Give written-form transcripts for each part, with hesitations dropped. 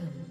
Welcome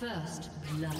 First blood.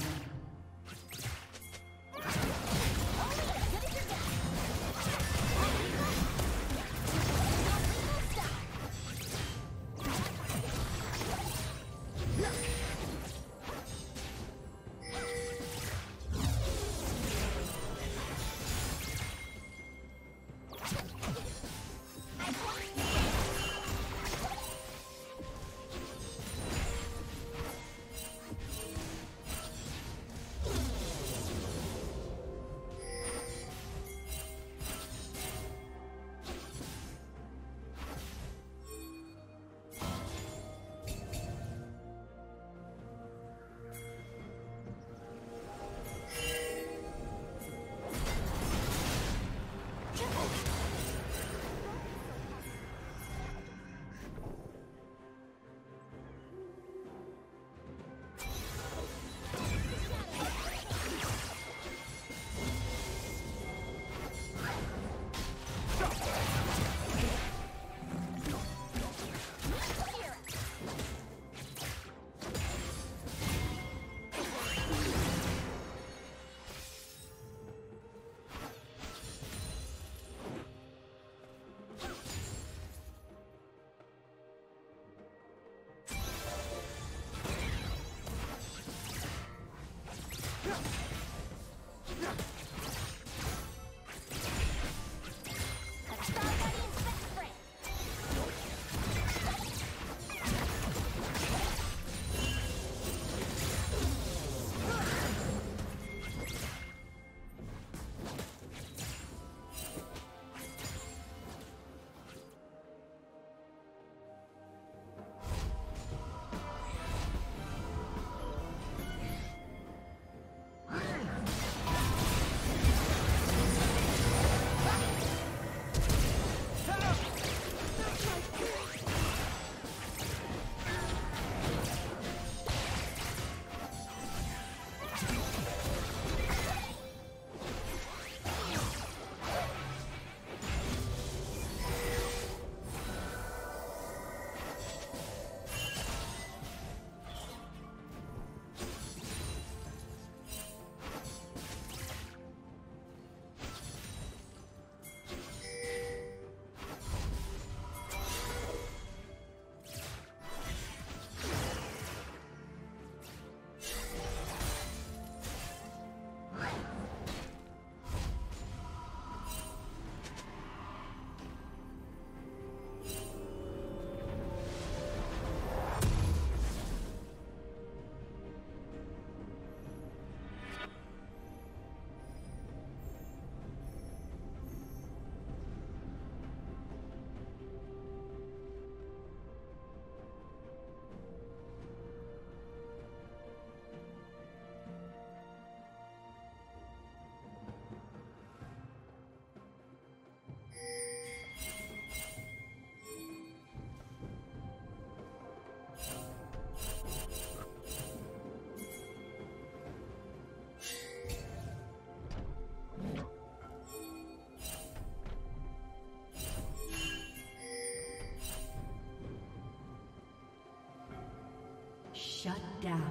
down.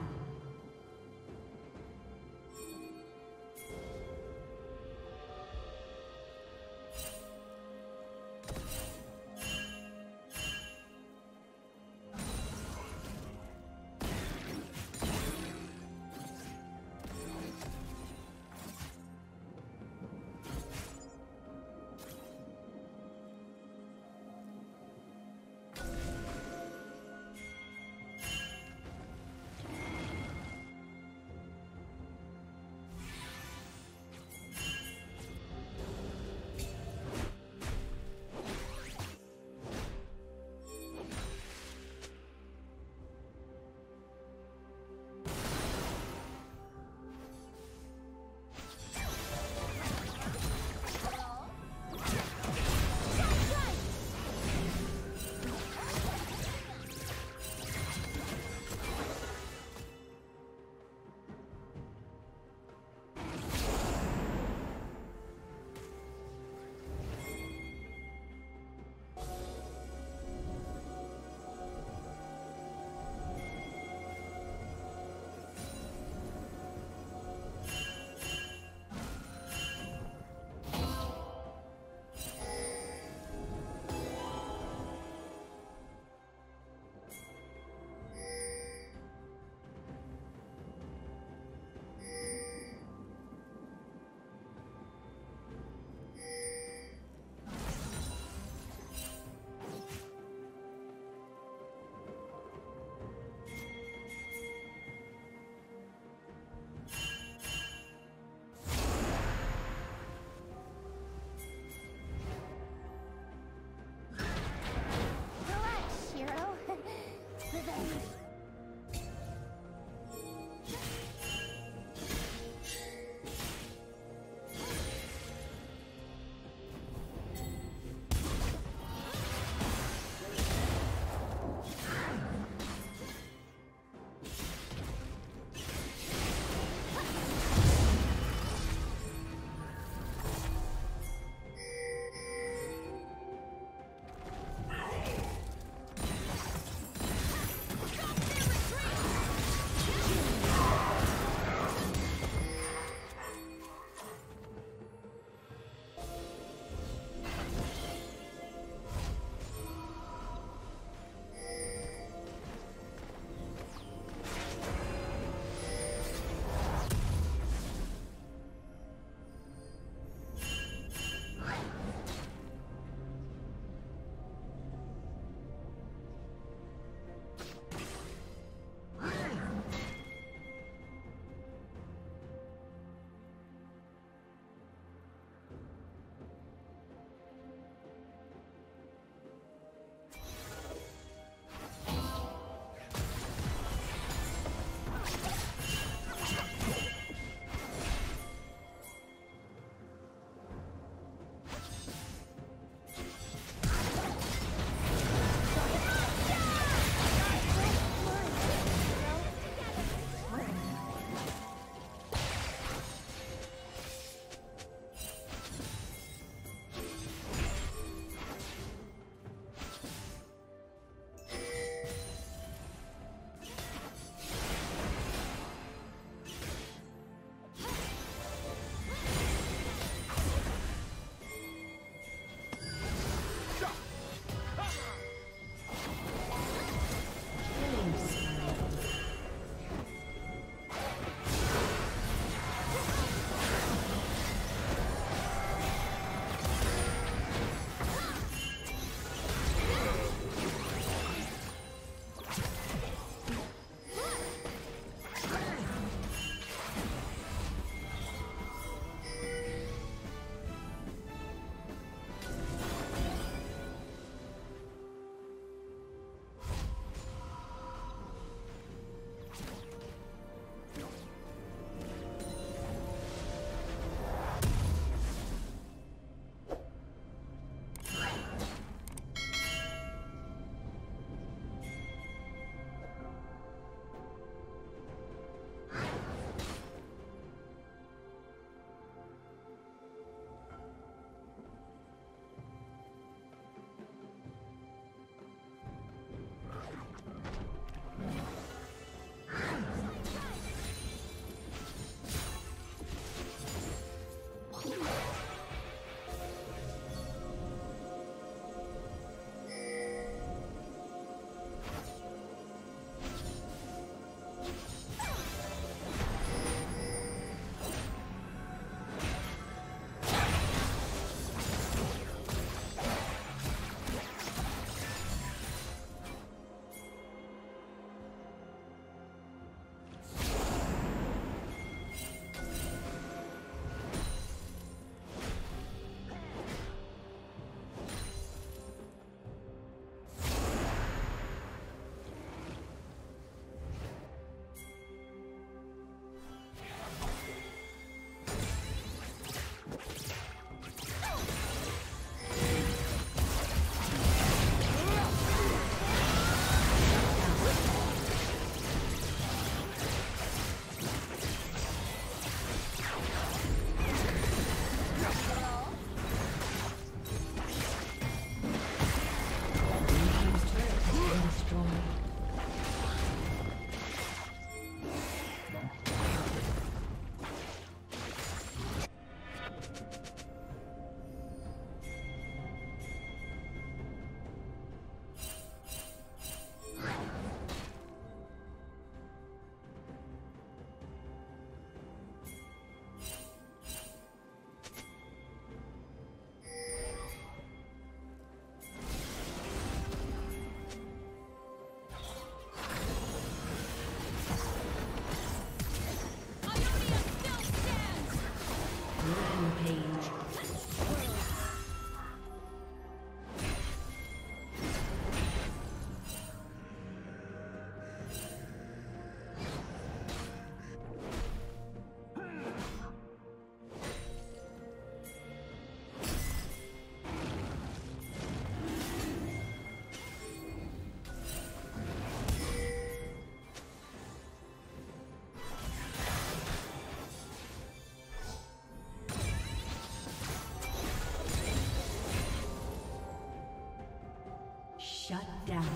down.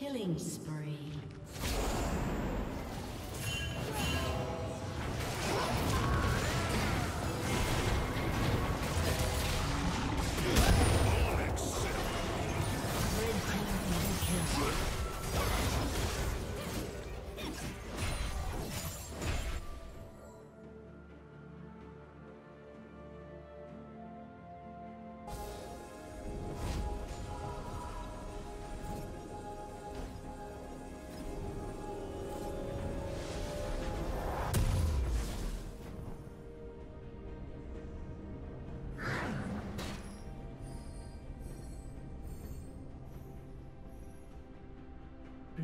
Killing spree.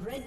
Red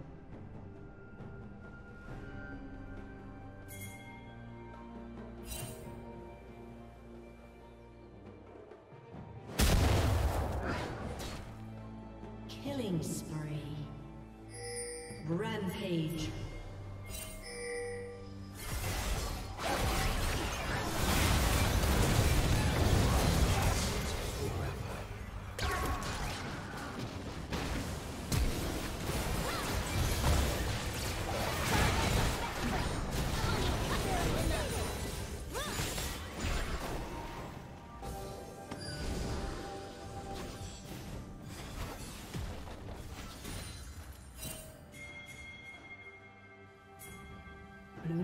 Killing spree. Rampage. Blue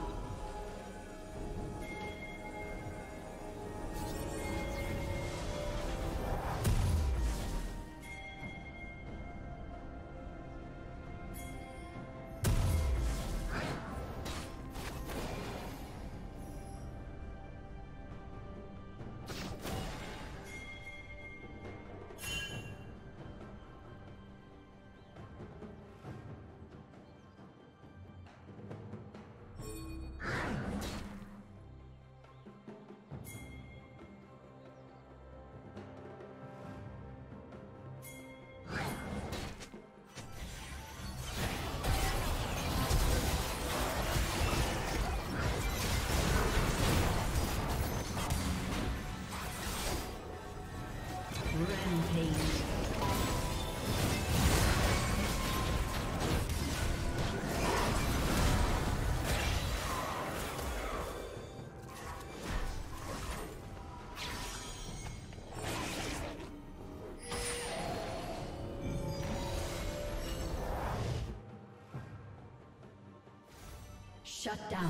Shut down.